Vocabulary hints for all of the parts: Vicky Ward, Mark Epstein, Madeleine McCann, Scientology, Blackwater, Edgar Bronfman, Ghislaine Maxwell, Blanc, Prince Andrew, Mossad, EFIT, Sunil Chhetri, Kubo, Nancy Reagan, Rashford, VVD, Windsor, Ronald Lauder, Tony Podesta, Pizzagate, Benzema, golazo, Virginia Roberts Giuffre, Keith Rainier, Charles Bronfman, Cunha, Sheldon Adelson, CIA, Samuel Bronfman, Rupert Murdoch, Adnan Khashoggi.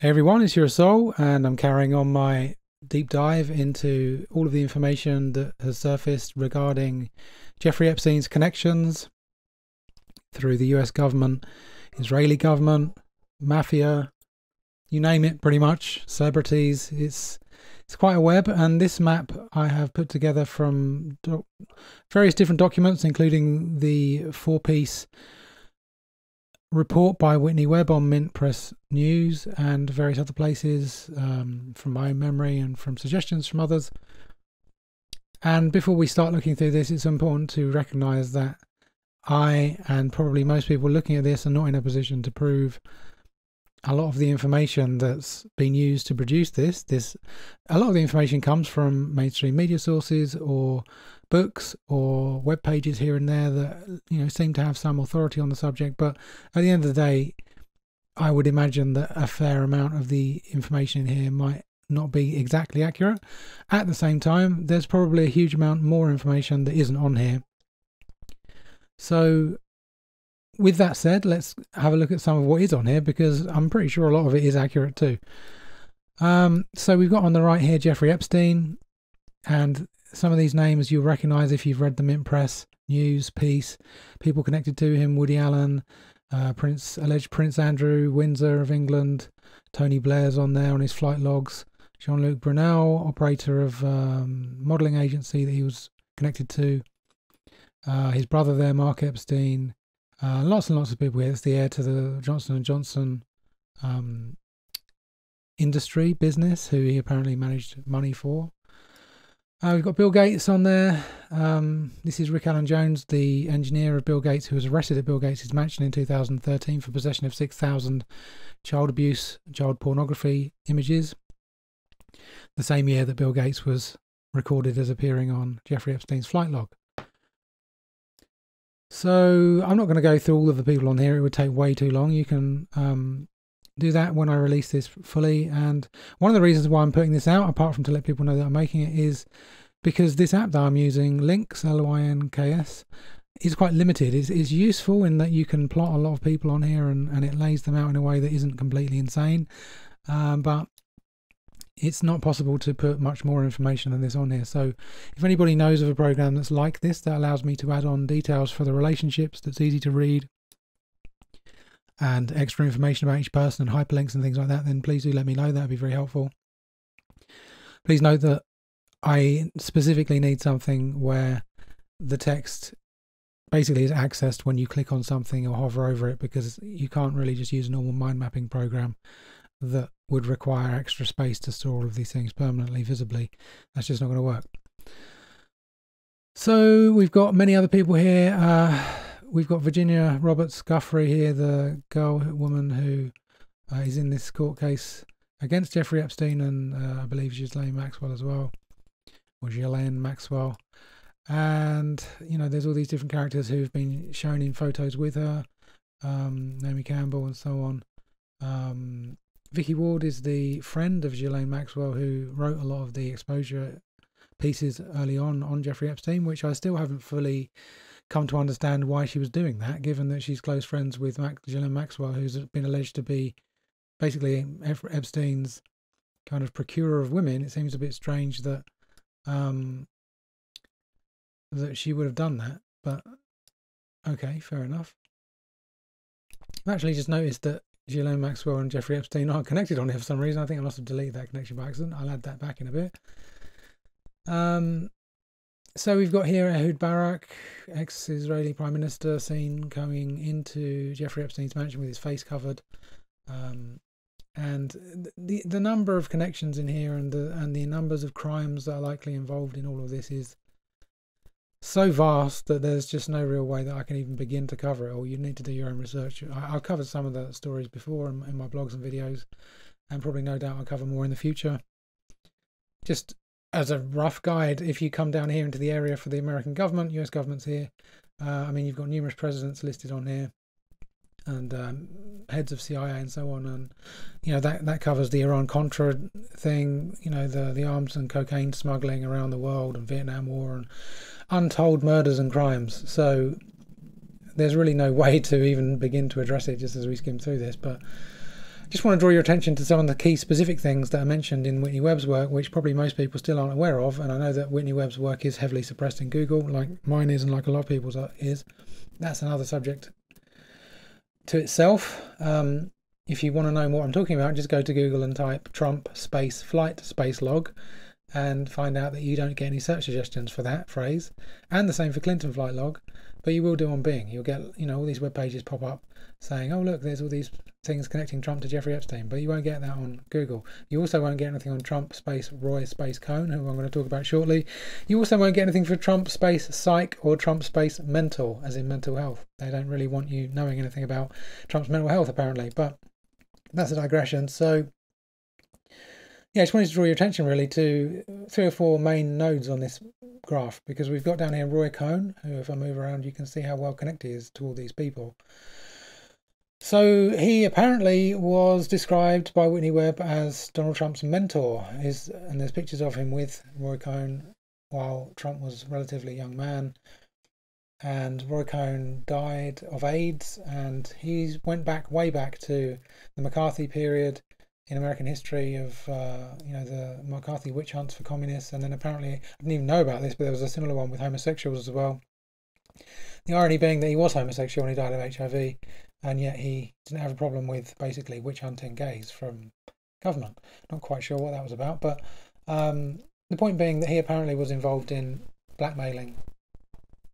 Hey everyone, it's Your Soul, and I'm carrying on my deep dive into all of the information that has surfaced regarding Jeffrey Epstein's connections through the US government, Israeli government, mafia, you name it pretty much, celebrities. It's quite a web, and this map I have put together from various different documents, including the four-piece report by Whitney Webb on Mint Press News and various other places, from my own memory and from suggestions from others. And before we start looking through this, it's important to recognize that I, and probably most people looking at this, are not in a position to prove a lot of the information that's been used to produce this. A lot of the information comes from mainstream media sources or books or web pages here and there that, you know, seem to have some authority on the subject. But at the end of the day, I would imagine that a fair amount of the information in here might not be exactly accurate. At the same time, there's probably a huge amount more information that isn't on here. So with that said, let's have a look at some of what is on here, because I'm pretty sure a lot of it is accurate too. So we've got on the right here Jeffrey Epstein, and some of these names you'll recognize if you've read the Mint Press News piece. People connected to him: Woody Allen, alleged Prince Andrew, Windsor of England, Tony Blair's on there on his flight logs, Jean-Luc Brunel, operator of modeling agency that he was connected to, his brother there, Mark Epstein. Lots and lots of people here. It's the heir to the Johnson & Johnson industry business, who he apparently managed money for. We've got Bill Gates on there. This is Rick Allen Jones, the engineer of Bill Gates, who was arrested at Bill Gates' mansion in 2013 for possession of 6,000 child abuse, child pornography images, the same year that Bill Gates was recorded as appearing on Jeffrey Epstein's flight log. So I'm not going to go through all of the people on here. It would take way too long. You can do that when I release this fully. And one of the reasons why I'm putting this out, apart from to let people know that I'm making it, is because this app that I'm using, Lynx, L-Y-N-K-S, is quite limited. It's useful in that you can plot a lot of people on here, and it lays them out in a way that isn't completely insane. But it's not possible to put much more information than this on here. So if anybody knows of a program that's like this, that allows me to add on details for the relationships, that's easy to read, and extra information about each person and hyperlinks and things like that, then please do let me know. That'd be very helpful. Please note that I specifically need something where the text basically is accessed when you click on something or hover over it, because you can't really just use a normal mind mapping program that would require extra space to store all of these things permanently, visibly. That's just not going to work. So we've got many other people here. We've got Virginia Roberts Giuffre here, the woman who is in this court case against Jeffrey Epstein, and I believe Ghislaine Maxwell as well, or Ghislaine Maxwell. And, you know, there's all these different characters who've been shown in photos with her, Naomi Campbell and so on. Vicky Ward is the friend of Ghislaine Maxwell, who wrote a lot of the exposure pieces early on Jeffrey Epstein, which I still haven't fully come to understand why she was doing that, given that she's close friends with Ghislaine Maxwell, who's been alleged to be basically Epstein's kind of procurer of women. It seems a bit strange that that she would have done that, but okay, fair enough. I've actually just noticed that Ghislaine Maxwell and Jeffrey Epstein aren't connected on here for some reason. I think I must have deleted that connection by accident. I'll add that back in a bit. So we've got here Ehud Barak, ex-Israeli Prime Minister, seen coming into Jeffrey Epstein's mansion with his face covered. And the number of connections in here, and the numbers of crimes that are likely involved in all of this is so vast that there's just no real way that I can even begin to cover it all. You need to do your own research. I've covered some of the stories before in my blogs and videos, and probably no doubt I'll cover more in the future. Just as a rough guide, if you come down here into the area for the American government, US government's here. I mean, you've got numerous presidents listed on here, and heads of CIA and so on, and you know that covers the Iran-Contra thing, you know, the arms and cocaine smuggling around the world, and Vietnam War, and untold murders and crimes. So there's really no way to even begin to address it just as we skim through this. But Just want to draw your attention to some of the key specific things that are mentioned in Whitney Webb's work, which probably most people still aren't aware of. And I know that Whitney Webb's work is heavily suppressed in Google, like mine is and like a lot of people's is. That's another subject to itself. If you want to know what I'm talking about, just go to Google and type Trump space flight space log and find out that you don't get any search suggestions for that phrase, and the same for Clinton flight log, but you will do on Bing. You'll get, you know, all these web pages pop up saying, oh look, there's all these things connecting Trump to Jeffrey Epstein, but you won't get that on Google. You also won't get anything on Trump space Roy space Cohn, who I'm going to talk about shortly. You also won't get anything for Trump space psych or Trump space mental, as in mental health. They don't really want you knowing anything about Trump's mental health apparently, but that's a digression. So yeah, I just wanted to draw your attention really to three or four main nodes on this graph, because we've got down here Roy Cohn, who, if I move around, you can see how well connected he is to all these people. So he apparently was described by Whitney Webb as Donald Trump's mentor, and there's pictures of him with Roy Cohn while Trump was a relatively young man. And Roy Cohn died of AIDS, and he went back way back to the McCarthy period in American history of, you know, the McCarthy witch hunts for communists. And then apparently, I didn't even know about this, but there was a similar one with homosexuals as well. The irony being that he was homosexual and he died of HIV, and yet he didn't have a problem with basically witch hunting gays from government. Not quite sure what that was about, but the point being that he apparently was involved in blackmailing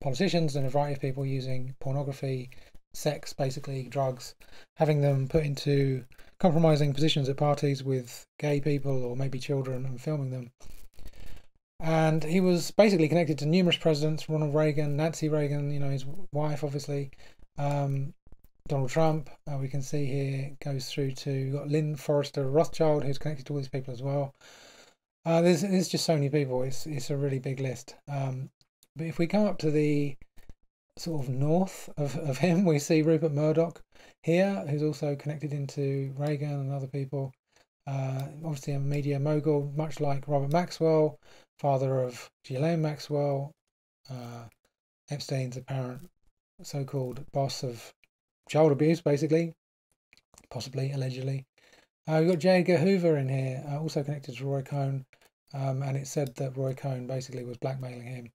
politicians and a variety of people using pornography, sex, basically drugs, having them put into compromising positions at parties with gay people or maybe children and filming them. And he was basically connected to numerous presidents: Ronald Reagan, Nancy Reagan, you know, his wife obviously, Donald Trump, we can see here goes through to got Lynn Forrester Rothschild, who's connected to all these people as well. There's just so many people, it's a really big list. But if we come up to the sort of north of him, we see Rupert Murdoch here, who's also connected into Reagan and other people. Obviously a media mogul, much like Robert Maxwell, father of Ghislaine Maxwell, Epstein's apparent so-called boss of child abuse, basically, possibly, allegedly. We've got J. Edgar Hoover in here, also connected to Roy Cohn, and it's said that Roy Cohn basically was blackmailing him.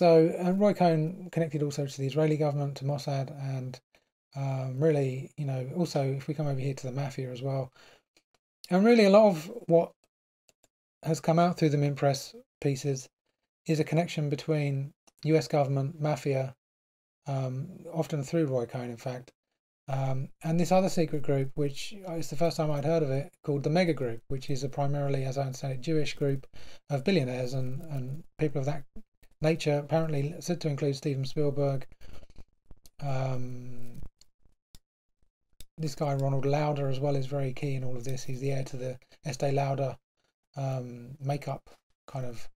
Roy Cohn connected also to the Israeli government, to Mossad, and really, you know, also if we come over here to the mafia as well. And really a lot of what has come out through the Mint Press pieces is a connection between US government, mafia, often through Roy Cohn in fact, and this other secret group, which it's the first time I'd heard of it, called the Mega Group, which is a primarily, as I understand it, Jewish group of billionaires and people of that nature, apparently said to include Steven Spielberg, this guy Ronald Lauder as well is very key in all of this. He's the heir to the Estee Lauder makeup kind of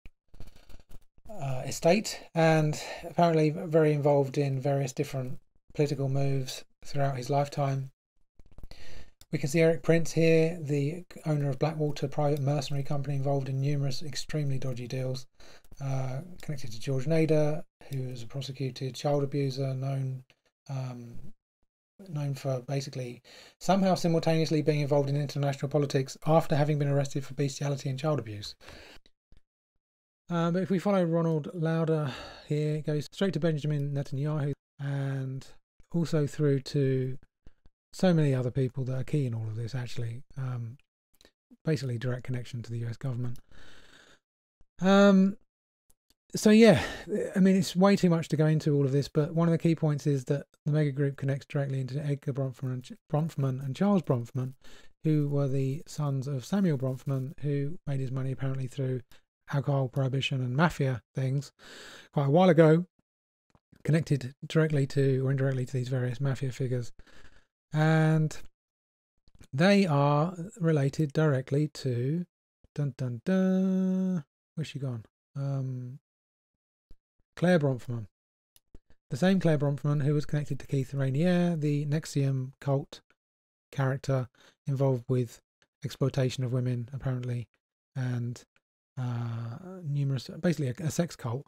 estate, and apparently very involved in various different political moves throughout his lifetime. We can see Eric Prince here, the owner of Blackwater, private mercenary company involved in numerous extremely dodgy deals, connected to George Nader, who was a prosecuted child abuser, known for basically somehow simultaneously being involved in international politics after having been arrested for bestiality and child abuse. But if we follow Ronald Lauder here, it goes straight to Benjamin Netanyahu and also through to so many other people that are key in all of this actually, basically direct connection to the US government. So yeah, I mean, it's way too much to go into all of this, but one of the key points is that the Mega Group connects directly into Edgar Bronfman and Charles Bronfman, who were the sons of Samuel Bronfman, who made his money apparently through alcohol prohibition and mafia things quite a while ago, connected directly to or indirectly to these various mafia figures. And they are related directly to where's she gone? Claire Bronfman. The same Claire Bronfman who was connected to Keith Rainier, the NXIVM cult character involved with exploitation of women apparently, and numerous, basically a sex cult.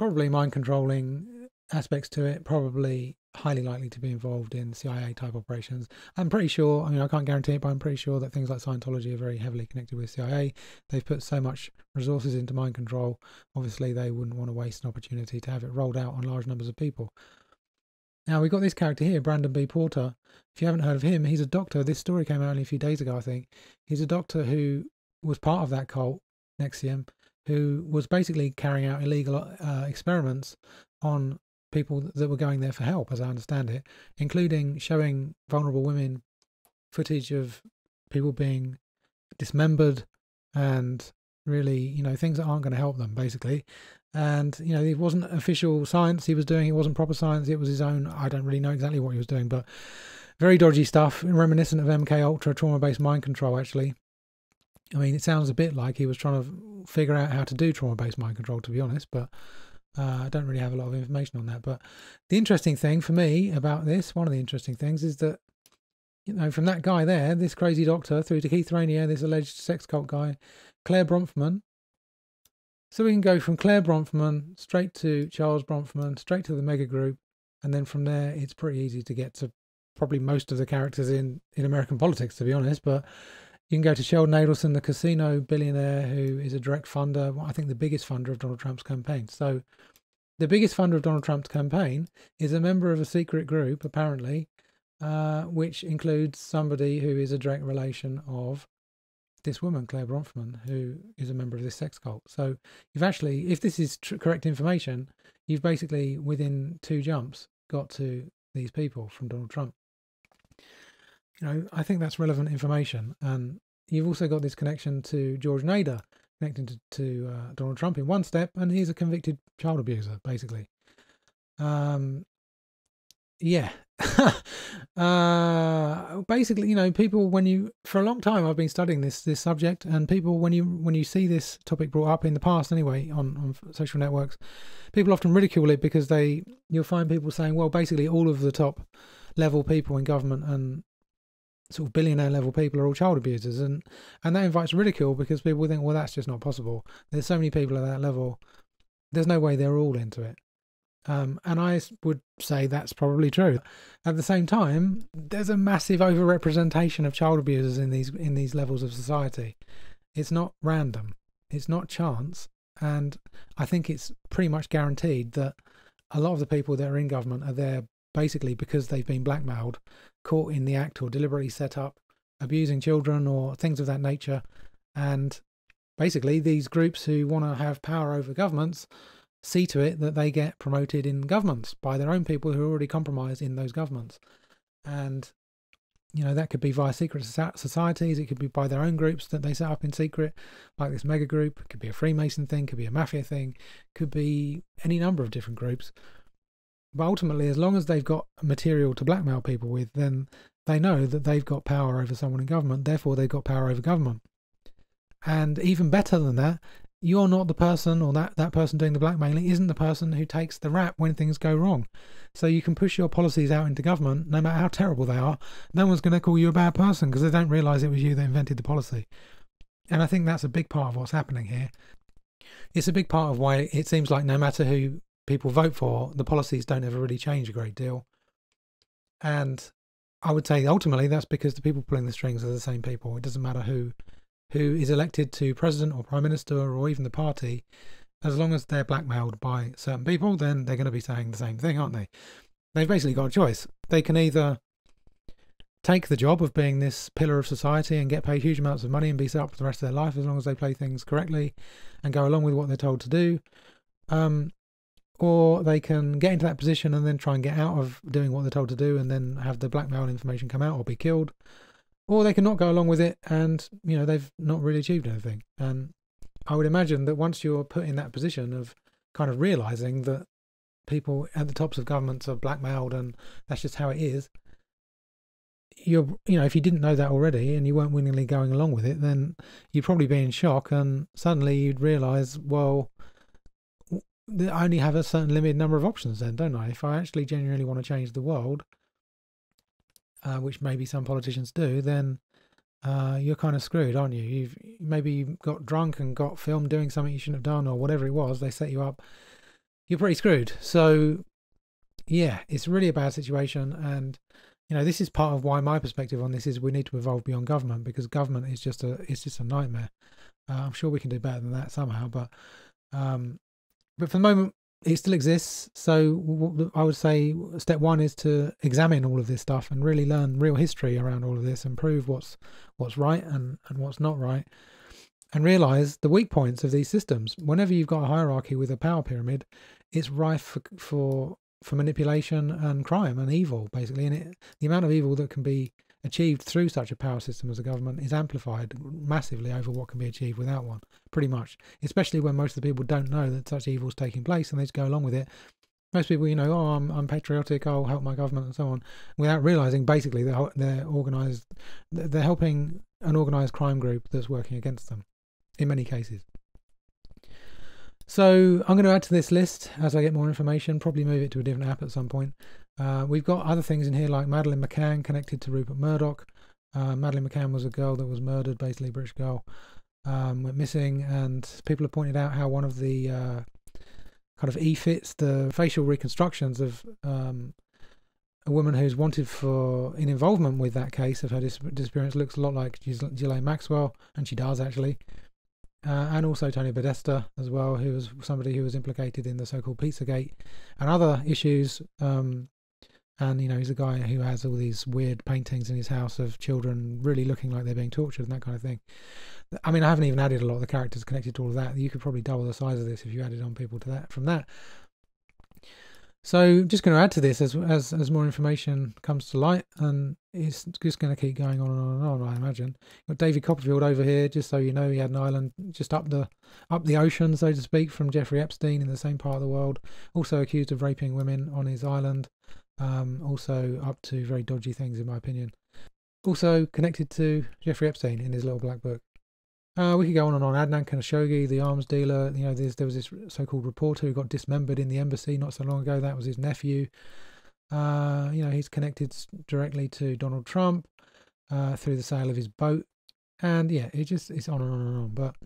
Probably mind controlling aspects to it, probably highly likely to be involved in CIA type operations. I'm pretty sure, I mean, I can't guarantee it, but I'm pretty sure that things like Scientology are very heavily connected with CIA. They've put so much resources into mind control. Obviously, they wouldn't want to waste an opportunity to have it rolled out on large numbers of people. Now, we've got this character here, Brandon B. Porter. If you haven't heard of him, he's a doctor. This story came out only a few days ago, I think. He's a doctor who was part of that cult, NXIVM, who was basically carrying out illegal experiments on people that were going there for help, as I understand it, including showing vulnerable women footage of people being dismembered and really, you know, things that aren't going to help them, basically. And, you know, it wasn't official science he was doing. It wasn't proper science. It was his own. I don't really know exactly what he was doing, but very dodgy stuff, reminiscent of MK Ultra, trauma-based mind control, actually. I mean, it sounds a bit like he was trying to figure out how to do trauma-based mind control, to be honest, but I don't really have a lot of information on that. But the interesting thing for me about this, one of the interesting things, is that, you know, from that guy there, this crazy doctor, through to Keith Rainier, this alleged sex cult guy, Claire Bronfman. So we can go from Claire Bronfman straight to Charles Bronfman, straight to the Mega Group, and then from there it's pretty easy to get to probably most of the characters in American politics, to be honest. But you can go to Sheldon Adelson, the casino billionaire who is a direct funder, I think the biggest funder of Donald Trump's campaign. So the biggest funder of Donald Trump's campaign is a member of a secret group, apparently, which includes somebody who is a direct relation of this woman, Claire Bronfman, who is a member of this sex cult. So you've actually, if this is correct information, you've basically within two jumps got to these people from Donald Trump. You know, I think that's relevant information. And you've also got this connection to George Nader, connecting to Donald Trump in one step, and he's a convicted child abuser, basically. Yeah. Basically, you know, people, when you, for a long time I've been studying this subject, and people, when you see this topic brought up in the past anyway on social networks, people often ridicule it because you'll find people saying, well, basically all of the top level people in government and sort of billionaire level people are all child abusers, and that invites ridicule because people think, well, that's just not possible. There's so many people at that level, there's no way they're all into it. And I would say that's probably true. At the same time, there's a massive overrepresentation of child abusers in these levels of society. It's not random, it's not chance, and I think it's pretty much guaranteed that a lot of the people that are in government are there basically because they've been blackmailed, caught in the act, or deliberately set up abusing children or things of that nature. And basically these groups who want to have power over governments see to it that they get promoted in governments by their own people who are already compromised in those governments. And, you know, that could be via secret societies, it could be by their own groups that they set up in secret, like this Mega Group. It could be a Freemason thing, could be a mafia thing, could be any number of different groups. But ultimately, as long as they've got material to blackmail people with, then they know that they've got power over someone in government, therefore they've got power over government. And even better than that, you're not the person, or that person doing the blackmailing isn't the person who takes the rap when things go wrong. So you can push your policies out into government, no matter how terrible they are. No one's going to call you a bad person because they don't realise it was you that invented the policy. And I think that's a big part of what's happening here. It's a big part of why it seems like no matter who people vote for, the policies don't ever really change a great deal. And I would say ultimately that's because the people pulling the strings are the same people. It doesn't matter who is elected to president or prime minister or even the party. As long as they're blackmailed by certain people, then they're going to be saying the same thing, aren't they? They've basically got a choice. They can either take the job of being this pillar of society and get paid huge amounts of money and be set up for the rest of their life as long as they play things correctly and go along with what they're told to do, or they can get into that position and then try and get out of doing what they're told to do and then have the blackmail information come out or be killed. Or they can not go along with it and, you know, they've not really achieved anything. And I would imagine that once you're put in that position of kind of realising that people at the tops of governments are blackmailed and that's just how it is, you know, if you didn't know that already and you weren't willingly going along with it, then you'd probably be in shock and suddenly you'd realise, well, I only have a certain limited number of options then, don't I? If I actually genuinely want to change the world, which maybe some politicians do, then you're kind of screwed, aren't you? You've maybe got drunk and got filmed doing something you shouldn't have done or whatever it was, they set you up. You're pretty screwed. So Yeah, it's really a bad situation. And, you know, this is part of why my perspective on this is we need to evolve beyond government, because government is just a nightmare. I'm sure we can do better than that somehow. But for the moment, it still exists. So I would say step one is to examine all of this stuff and really learn real history around all of this and prove what's right and what's not right, and realize the weak points of these systems. Whenever you've got a hierarchy with a power pyramid, it's rife for manipulation and crime and evil, basically. And the amount of evil that can be achieved through such a power system as a government is amplified massively over what can be achieved without one, pretty much, especially when most of the people don't know that such evil is taking place and they just go along with it. Most people, you know, oh, I'm patriotic, I'll help my government and so on, without realizing basically they're organized, they're helping an organized crime group that's working against them in many cases. So I'm going to add to this list as I get more information, probably move it to a different app at some point. We've got other things in here like Madeleine McCann connected to Rupert Murdoch. Madeleine McCann was a girl that was murdered, basically, a British girl, went missing, and people have pointed out how one of the kind of EFITs, the facial reconstructions of a woman who's wanted for in involvement with that case of her disappearance, looks a lot like Ghislaine Maxwell, and she does actually. And also Tony Podesta as well, who was somebody who was implicated in the so-called Pizzagate and other issues. And, you know, he's a guy who has all these weird paintings in his house of children really looking like they're being tortured and that kind of thing. I mean, I haven't even added a lot of the characters connected to all of that. You could probably double the size of this if you added on people to that from that. So just going to add to this as more information comes to light, and it's just going to keep going on and on and on, I imagine. Got David Copperfield over here, just so you know, he had an island just up the ocean, so to speak, from Jeffrey Epstein in the same part of the world. Also accused of raping women on his island. Also up to very dodgy things, in my opinion. Also connected to Jeffrey Epstein in his little black book. We could go on and on. Adnan Khashoggi, the arms dealer, you know, there was this so-called reporter who got dismembered in the embassy not so long ago. That was his nephew. You know, he's connected directly to Donald Trump through the sale of his boat. And yeah, it's on and on and on. But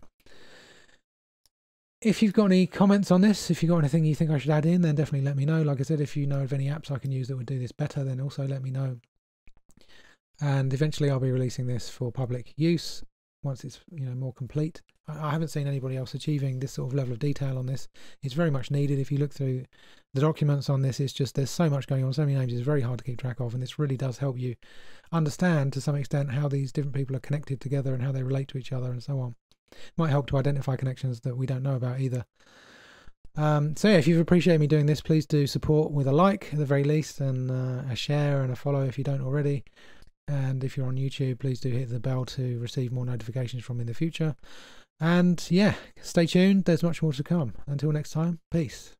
if you've got any comments on this, if you've got anything you think I should add in, then definitely let me know. Like I said, if you know of any apps I can use that would do this better, then also let me know. And eventually I'll be releasing this for public use once it's, you know, more complete. I haven't seen anybody else achieving this sort of level of detail on this. It's very much needed. If you look through the documents on this, it's just, there's so much going on, so many names, it's very hard to keep track of, and this really does help you understand to some extent how these different people are connected together and how they relate to each other and so on. It might help to identify connections that we don't know about either. So yeah, if you've appreciated me doing this, please do support with a like at the very least, and a share and a follow if you don't already. And if you're on YouTube, please do hit the bell to receive more notifications from me in the future. And yeah, stay tuned. There's much more to come. Until next time, peace.